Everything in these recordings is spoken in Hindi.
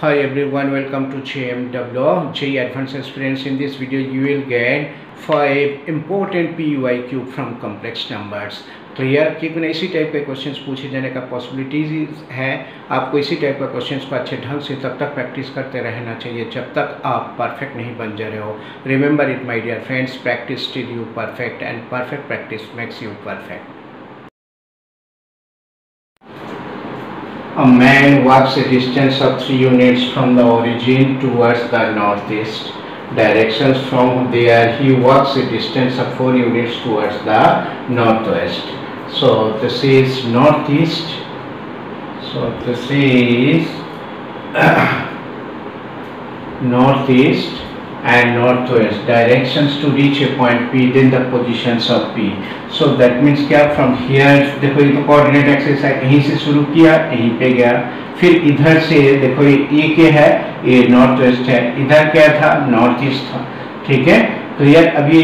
Hi everyone, welcome to JMW J Advanced experience. In this video you will get 5 important PYQ from complex numbers. Clear कि बिना इसी टाइप के क्वेश्चंस पूछे जाने का पॉसिबिलिटीज है. आपको इसी टाइप का क्वेश्चंस को अच्छे ढंग से तब तक प्रैक्टिस करते रहना चाहिए जब तक आप परफेक्ट नहीं बन जा रहे हो. Remember it my dear friends, practice till you perfect and perfect practice makes you perfect. A man walks a distance of 3 units from the origin towards the northeast direction. From there he walks a distance of 4 units towards the northwest. So this is northeast. So this is northeast and northwest directions to reach a point P, then the positions of P. So that means क्या from here देखो ये तो coordinate axis है, यहीं से शुरू किया यहीं पे गया, फिर इधर से देखो ये A के है, ये नॉर्थ वेस्ट है, इधर क्या था नॉर्थ ईस्ट था. ठीक है, तो यार अब ये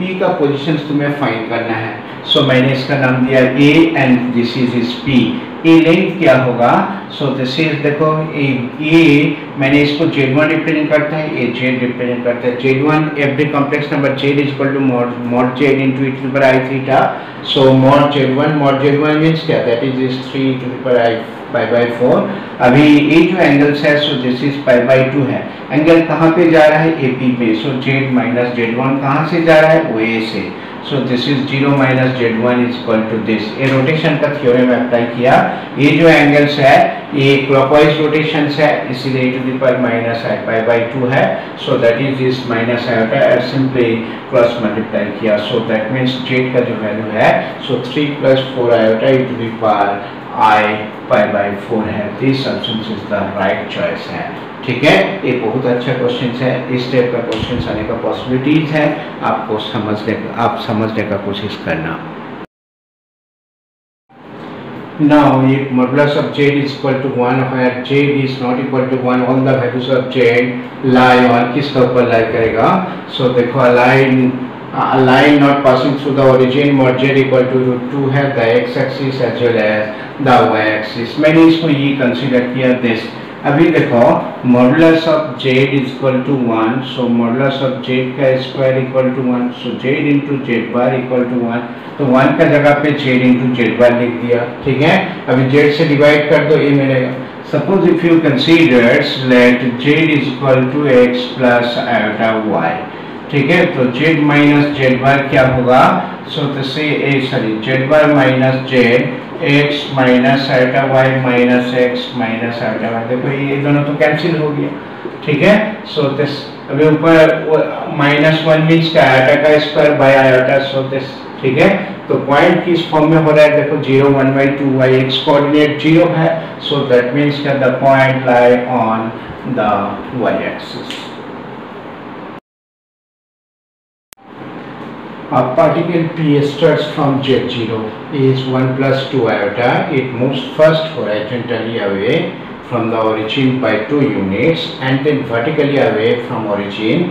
P का पोजिशन तुम्हें फाइंड करना है. सो मैंने इसका नाम दिया A and this is is P. A length क्या होगा? सो दिस इज देखो A मैंने इसको Z1 रिप्रेजेंट करता है, A Z रिप्रेजेंट करता है. Z1 every complex number Z is equal to mod Z into e to the power i theta. So mod Z1 means क्या, that is is 3 e to the power π/4. अभी ये जो एंगल्स है सो दिस इज π/2 है. एंगल कहाँ पे जा रहा है? AP पे. सो z माइनस z1 कहाँ से जा रहा है? वो A से. So this is 0 minus z1 is equal to this. ये रोटेशन का थ्योरम अप्लाई किया. ये जो एंगल्स है ये क्लॉकवाइज रोटेशन है, इसीलिए e to the power minus i π/2 है. So that is this minus i होता है, सिंपली क्रॉस मल्टीप्लाई किया. सो दैट मीन्स z का जो वैल्यू है सो 3 + 4 i होता है e to the power i π/4 है. This option is the right choice है. ठीक है, ये बहुत अच्छा क्वेश्चन है. इस टाइप का क्वेश्चन आने का पॉसिबिलिटीज है, आपको समझने का कोशिश करना. Now if modulus of z is equal to 1 where z is not equal to 1, all the values of z lie on किसके ऊपर lie करेगा? So देखो a line not passing through the origin mod z equal to √2 है, the x axis as well as the y axis. मैंने इसको ये कंसीडर किया दिस. अभी देखो modulus of Z is equal to 1. So modulus of Z का square equal to 1. So Z into Z bar equal to 1. तो 1 का जगह पे जेड इंटू जेड बार लिख दिया. ठीक है, अभी जेड से डिवाइड कर दो ये मिलेगा. Suppose if you considers let Z is equal to X plus iota Y. ठीक है, तो जेड माइनस जेड बार क्या होगा? So this is Z bar minus Z x minus iota y minus x minus iota y. देखो ये दोनों तो कैंसिल हो गया. ठीक है, सो दिस अभी ऊपर -1 मींस का आयोटा का square by iota. So this ठीक है, तो पॉइंट किस फॉर्म में हो रहा है? देखो 0 1/2 y x कोऑर्डिनेट 0 है. So that means that the point lie on the y axis. A particle P starts from Z0 is 1 + 2 iota. It moves first horizontally away from the origin by 2 units and then vertically away from origin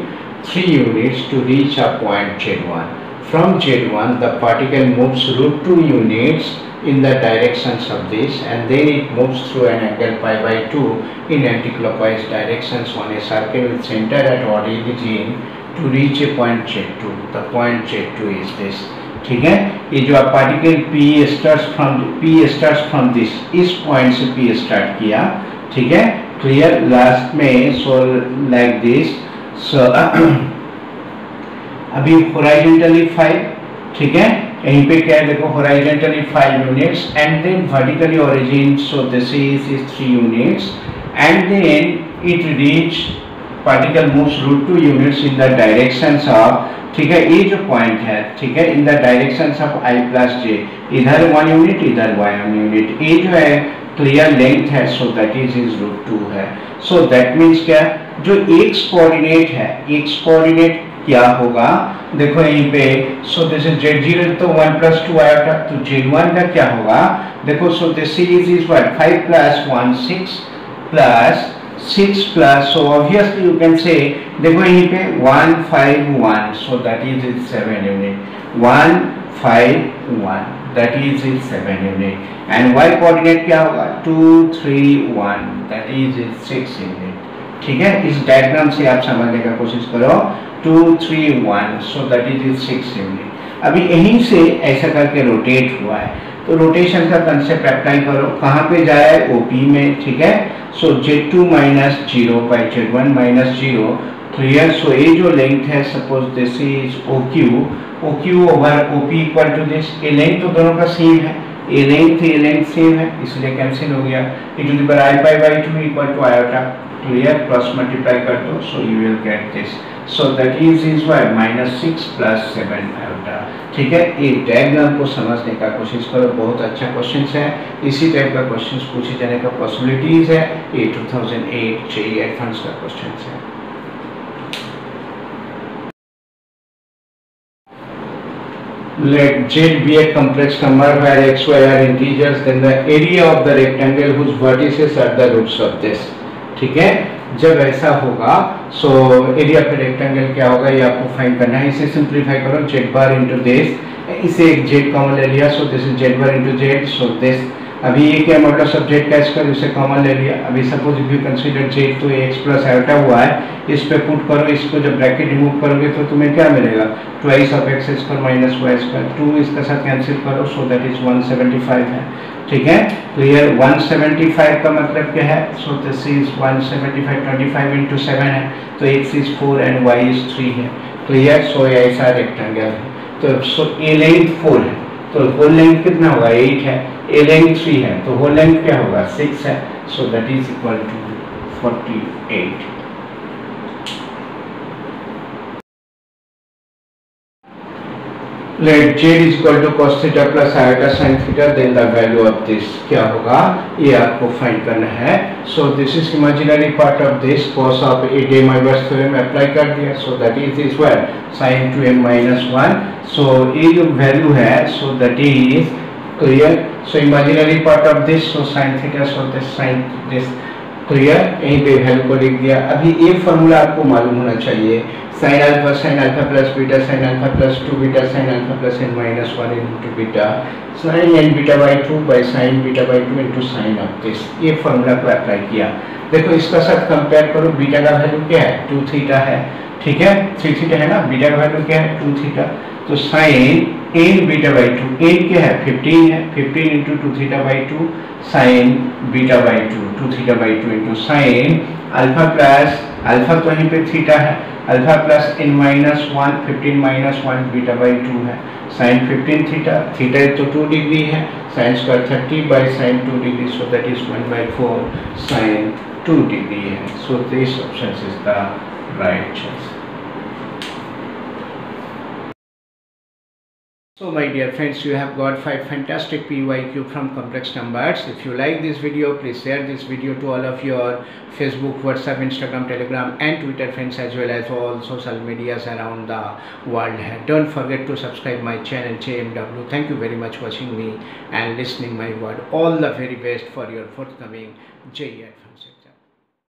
3 units to reach a point Z1. From Z1, the particle moves √2 units in the directions of this and then it moves through an angle π/2 in anticlockwise directions on a circle with center at origin to reach a point Z2. The point Z2 is this. ठीक है, ये जो आप particle P starts from this, इस पॉइंट से P स्टार्ट किया. ठीक है, क्लियर. लास्ट में सो लाइक दिस. सो अभी हॉरिजॉन्टली 5. ठीक है, यहीं पे क्या है? देखो horizontally 5 units and then vertically origin. So this is 3 units and then it reach particle moves √2 units in the directions of. ठीक है, ये जो पॉइंट है ठीक है in the directions of i plus j, इधर 1 यूनिट इधर y 1 यूनिट. ये जो है क्लियर लेंथ है. सो दैट इज √2 है. सो दैट मींस क्या जो x कोऑर्डिनेट है, x कोऑर्डिनेट क्या होगा? देखो यहीं पे सो दिस इज z0 तो 1 + 2 आया. तो z1 का क्या होगा? देखो so this is what 5 + 1 6 + so obviously you can say देखो यहीं पे 1 5 1. so that is 7 unit 1 5 1. that is in 7 unit, and y coordinate क्या होगा 2 3 1, that is in 6 unit. ठीक है, इस डायग्राम से आप समझने का कोशिश करो 2 3 1, so that is in 6 unit. अभी यहीं से ऐसा करके रोटेट हुआ है, तो रोटेशन का कंसेप्ट अप्लाई करो, कहाँ पे जाए OP में. ठीक है, सो Z2 minus 0 by Z1 minus 0 तो ये, सो ये जो लेंथ है suppose this is OQ over OP equal to this. ये लेंथ तो दोनों का सेम है, ये लेंथ सेम है, इसलिए कैंसिल हो गया. e to the power I pi by 2 equal to iota. तो ये प्लस मल्टीप्लाई कर दो, so you will get this, so that is Y minus 6 plus 7 iota. ठीक है, एक डायग्राम को समझने का कोशिश करो, बहुत अच्छा क्वेश्चन है, इसी टाइप का क्वेश्चन पूछे जाने का पॉसिबिलिटीज है. ये 2008 JEE एडवांस का क्वेश्चन है. Let Z be a complex number where x, y are integers, then the area of the rectangle whose vertices are the roots of this. ठीक है, जब ऐसा होगा सो एरिया पे रेक्टेंगल क्या होगा ये आपको फाइंड करना है. इसे सिंप्लीफाई करो, जेड बार इंटू दिस, इसे एक जेड कॉमन ले लिया, so this is Z bar into Z, so this. अभी ये क्या मतलब सब जेड का स्क्वायर, उसे कॉमन ले लिया. अभी suppose if you consider Z तो एक्स प्लस आयोटा हुआ है, इस पे पुट करो, इसको जब ब्रैकेट रिमूव करोगे तो तुम्हें क्या मिलेगा 2 of X square minus Y square 2, इसके साथ कैंसिल करो, सो दैट इज 175 है. ठीक है, तो ये 175 का मतलब क्या है, सो दिस इज 175, 25 इंटू 7 है, तो X is 4 and Y is 3 है. तो यह सो ऐसा रेक्टेंगल है, तो सो ए लेंथ 4 है, तो होल लेंथ कितना होगा 8 है, ए लेंथ 3 है, तो होल लेंथ क्या होगा 6 है, so that is equal to 48. Let z is equal to cos theta plus iota sin theta, then the value of this क्या होगा ये आपको फाइंड करना है. So this is imaginary part of this, cos of a d my inverse theorem apply कर दिया, so that is this one sin 2m minus 1, so ये जो वैल्यू है so that is clear. So imaginary part of this, so sin theta, so this sin this clear, यहीं पे वैल्यू को लिख दिया. अभी ये फॉर्मूला आपको मालूम होना चाहिए, sin alpha plus beta sin alpha plus 2 beta sin alpha plus n minus 1 into beta sin n beta by 2 by sin beta by 2 into sin of this. ये फॉर्मूला को अप्लाई किया, देखो इसका साथ कंपेयर करो, बीटा का वैल्यू क्या है 2 थीटा है. ठीक है, 3 थीटा है ना, बीटा का वैल्यू क्या है 2 थीटा, तो sin n beta by 2, n क्या है 15 है, 15 into 2 theta by 2 sine beta by 2, 2 theta by 2 into sine alpha plus alpha, तो यहीं पे थीटा है, alpha plus n minus 1, 15 minus 1 beta by 2 है साइन 15 थीटा, थीटा तो 2 डिग्री है, sine square 30 by sine 2 degree, so that is 1 by 4 sine 2 degree है. So this option is the right choice. So my dear friends, you have got 5 fantastic PYQ from complex numbers. If you like this video, please share this video to all of your Facebook, WhatsApp, Instagram, Telegram and Twitter friends, as well as all social medias around the world. Don't forget to subscribe my channel JMW. Thank you very much for watching me and listening my word. All the very best for your forthcoming JEE Advanced.